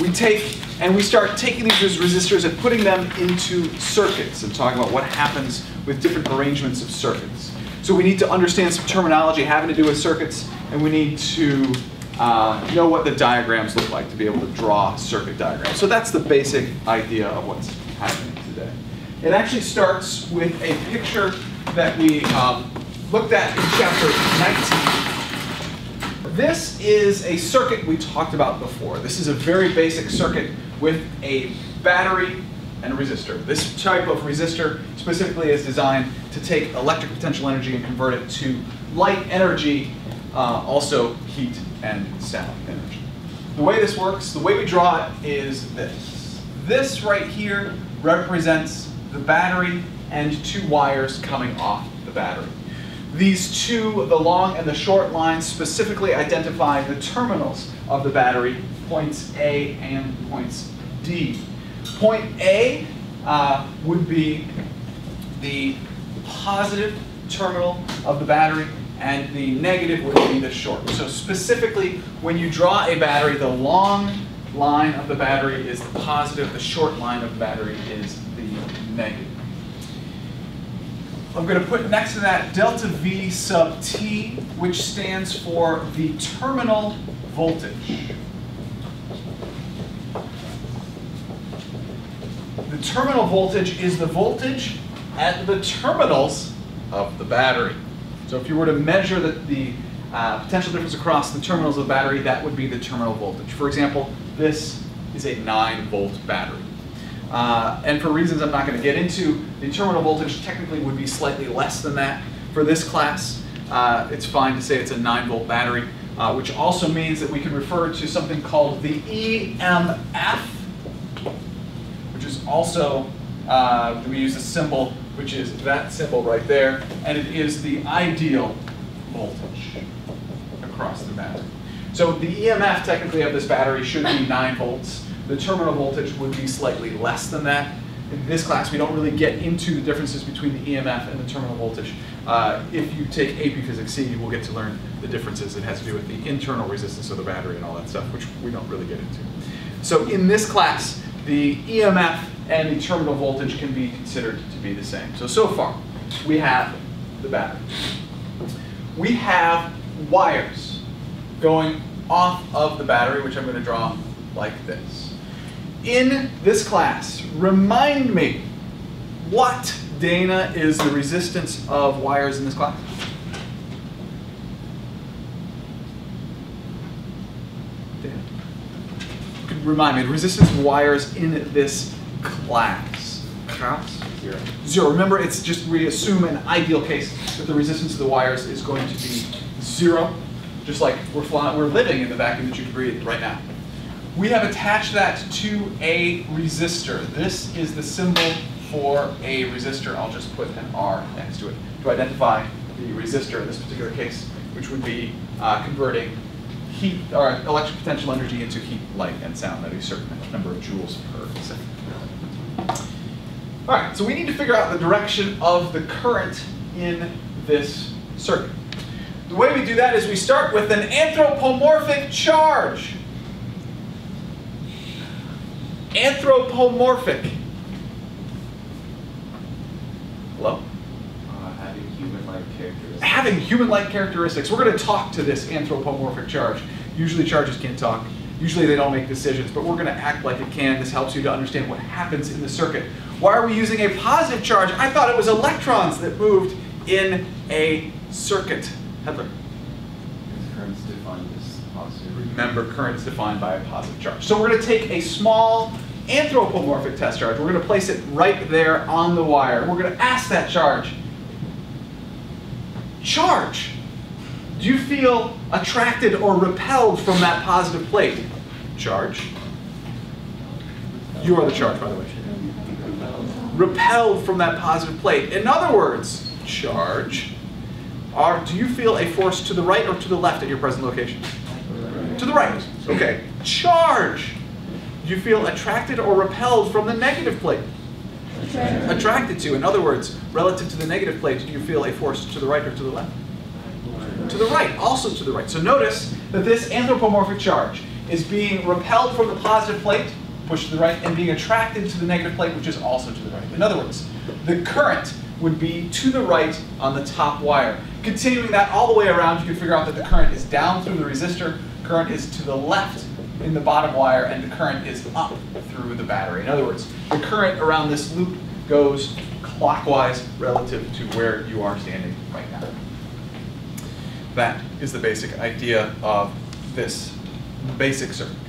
we take and we start taking these as resistors and putting them into circuits and talking about what happens with different arrangements of circuits. So we need to understand some terminology having to do with circuits, and we need to know what the diagrams look like to be able to draw circuit diagrams. So that's the basic idea of what's happening today. It actually starts with a picture that we looked at in chapter 19. This is a circuit we talked about before. This is a very basic circuit with a battery and a resistor. This type of resistor specifically is designed to take electric potential energy and convert it to light energy, also heat and sound energy. The way this works, the way we draw it is this. This right here represents the battery and two wires coming off the battery. These two, the long and the short lines, specifically identify the terminals of the battery, points A and points D. Point A would be the positive terminal of the battery, and the negative would be the short. So specifically, when you draw a battery, the long line of the battery is the positive, the short line of the battery is the negative. I'm going to put next to that delta V sub T, which stands for the terminal voltage. The terminal voltage is the voltage at the terminals of the battery. So if you were to measure the potential difference across the terminals of the battery, that would be the terminal voltage. For example, this is a 9-volt battery. And for reasons I'm not going to get into, the terminal voltage technically would be slightly less than that for this class. It's fine to say it's a 9-volt battery, which also means that we can refer to something called the EMF, which is also, we use a symbol, which is that symbol right there, and it is the ideal voltage across the battery. So the EMF technically of this battery should be 9 volts. The terminal voltage would be slightly less than that. In this class, we don't really get into the differences between the EMF and the terminal voltage. If you take AP Physics C, you will get to learn the differences. It has to do with the internal resistance of the battery and all that stuff, which we don't really get into. So in this class, the EMF and the terminal voltage can be considered to be the same. So far, we have the battery. We have wires going off of the battery, which I'm going to draw like this. In this class, remind me, what, Dana, is the resistance of wires in this class? Dana, remind me, the resistance of wires in this class. Zero. Zero. Remember, it's just we assume an ideal case that the resistance of the wires is going to be zero, just like we're living in the vacuum that you can breathe right now. We have attached that to a resistor. This is the symbol for a resistor. I'll just put an R next to it to identify the resistor in this particular case, which would be converting heat or electric potential energy into heat, light, and sound at a certain number of joules per second. All right, so we need to figure out the direction of the current in this circuit. The way we do that is we start with an anthropomorphic charge. Anthropomorphic. Hello? Having human-like characteristics. Having human-like characteristics. We're going to talk to this anthropomorphic charge. Usually charges can't talk. Usually they don't make decisions, but we're going to act like it can. This helps you to understand what happens in the circuit. Why are we using a positive charge? I thought it was electrons that moved in a circuit. Heather. Current's defined as positive. Remember, current's defined by a positive charge. So we're going to take a small anthropomorphic test charge. We're going to place it right there on the wire. We're going to ask that charge, charge, do you feel attracted or repelled from that positive plate? Charge. You are the charge, by the way. Repelled from that positive plate. In other words, charge. Do you feel a force to the right or to the left at your present location? To the right. Okay. Charge. Do you feel attracted or repelled from the negative plate? Attracted to. In other words, relative to the negative plate, do you feel a force to the right or to the left? To the right. Also to the right. So notice that this anthropomorphic charge is being repelled from the positive plate, pushed to the right, and being attracted to the negative plate, which is also to the right. In other words, the current would be to the right on the top wire. Continuing that all the way around, you can figure out that the current is down through the resistor, current is to the left in the bottom wire, and the current is up through the battery. In other words, the current around this loop goes clockwise relative to where you are standing right now. That is the basic idea of this basic circuit.